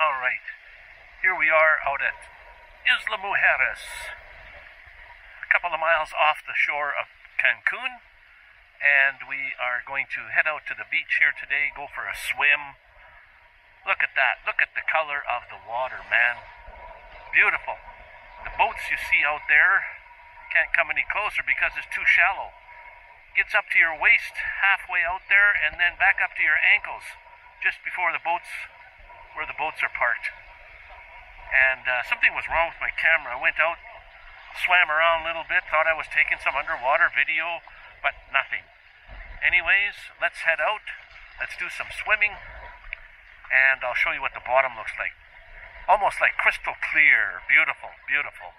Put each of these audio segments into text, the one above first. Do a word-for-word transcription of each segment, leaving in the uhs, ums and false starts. All right, here we are out at Isla Mujeres, a couple of miles off the shore of Cancun, and we are going to head out to the beach here today, go for a swim. Look at that, look at the color of the water, man. Beautiful. The boats you see out there, can't come any closer because it's too shallow. Gets up to your waist halfway out there and then back up to your ankles just before the boats, where the boats are parked. And uh, something was wrong with my camera. I went out, swam around a little bit, thought I was taking some underwater video, but nothing. Anyways, let's head out, let's do some swimming, and I'll show you what the bottom looks like. Almost like crystal clear. Beautiful, beautiful.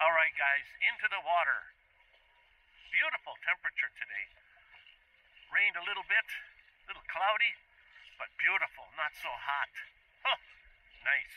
Alright guys, into the water. Beautiful temperature today. Rained a little bit, a little cloudy, but beautiful, not so hot. Huh, nice.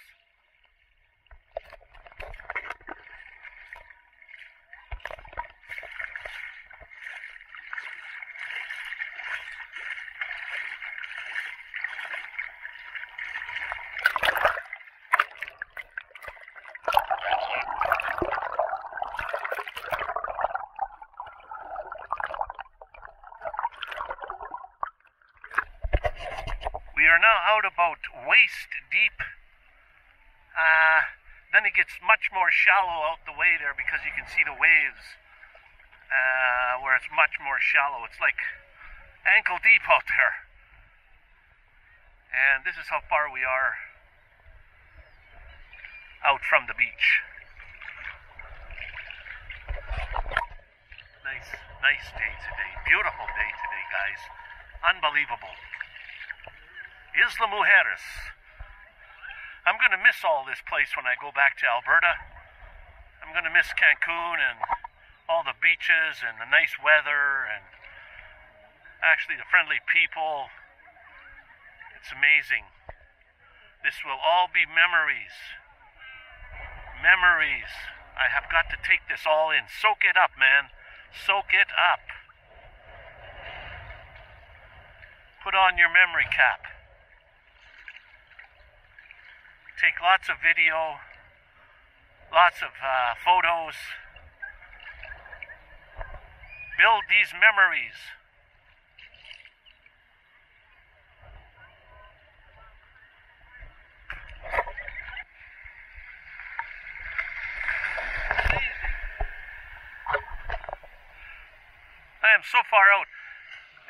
Out about waist deep, uh, then it gets much more shallow out the way there because you can see the waves uh, where it's much more shallow. It's like ankle deep out there, and this is how far we are out from the beach. Nice, nice day today, beautiful day today, guys, unbelievable. Isla Mujeres. I'm going to miss all this place when I go back to Alberta. I'm going to miss Cancun and all the beaches and the nice weather and actually the friendly people. It's amazing. This will all be memories. Memories. I have got to take this all in. Soak it up, man. Soak it up. Put on your memory cap. Take lots of video, lots of uh, photos, build these memories. I am so far out,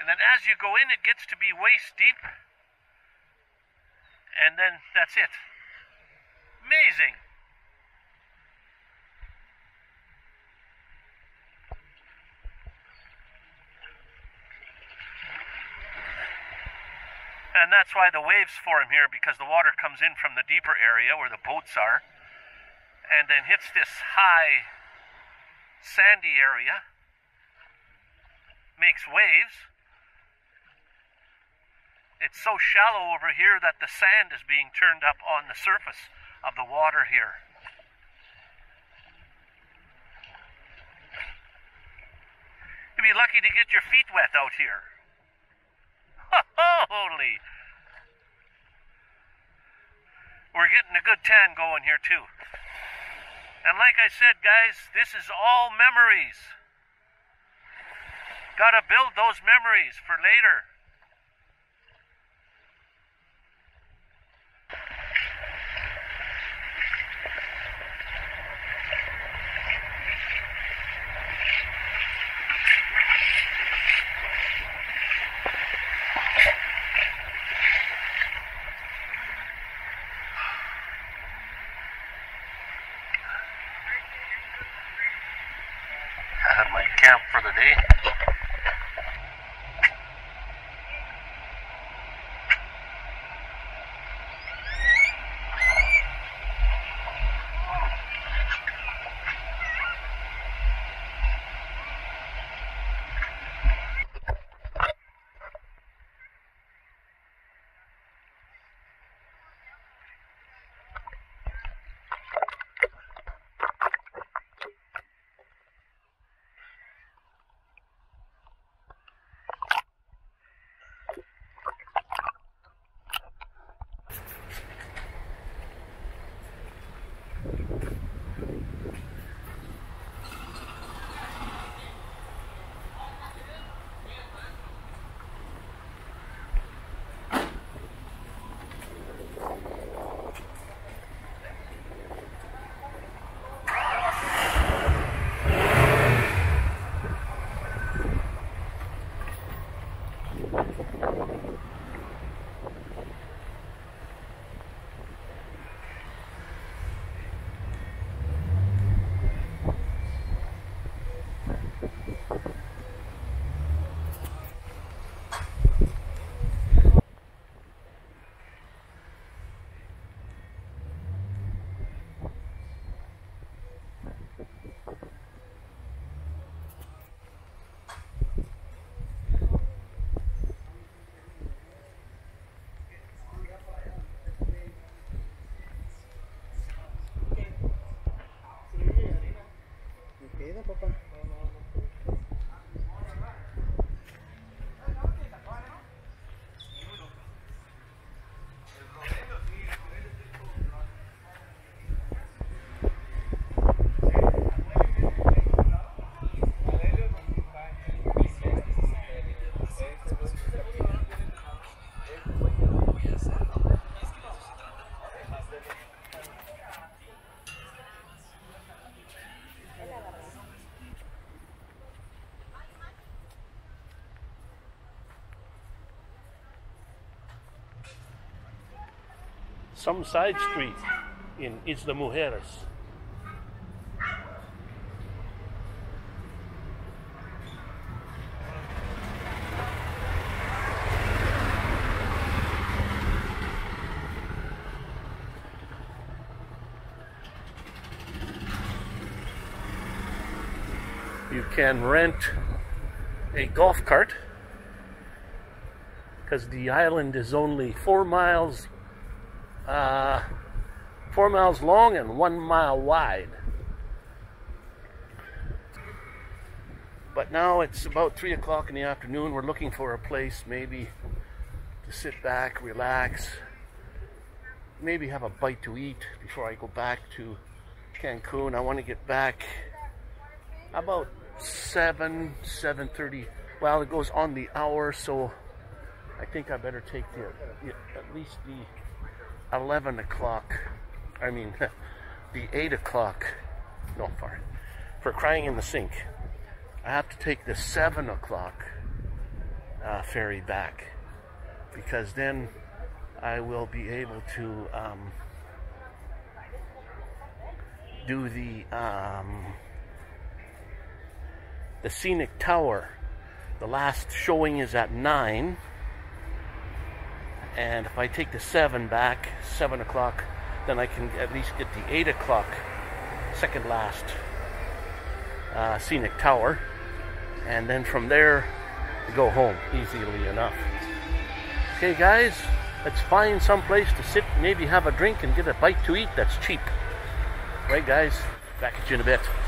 and then as you go in it gets to be waist deep, and then that's it. Amazing. And that's why the waves form here, because the water comes in from the deeper area where the boats are and then hits this high sandy area, makes waves. It's so shallow over here that the sand is being turned up on the surface of the water here. You'd be lucky to get your feet wet out here. Holy! We're getting a good tan going here too. And like I said, guys, this is all memories. Gotta build those memories for later. Camp for the day. some side street in Isla Mujeres. You can rent a golf cart because the island is only four miles uh, four miles long and one mile wide. But now it's about three o'clock in the afternoon. We're looking for a place maybe to sit back, relax, maybe have a bite to eat before I go back to Cancun. I want to get back about seven, seven thirty. Well, it goes on the hour, so I think I better take the, the at least the eleven o'clock. I mean, the eight o'clock. No, far. For crying in the sink. I have to take the seven o'clock uh, ferry back, because then I will be able to um, do the... Um, The Scenic Tower. The last showing is at nine, and if I take the seven back, seven o'clock, then I can at least get the eight o'clock second last uh, Scenic Tower, and then from there go home easily enough. Okay guys, let's find some place to sit, maybe have a drink and get a bite to eat that's cheap. Right guys, back at you in a bit.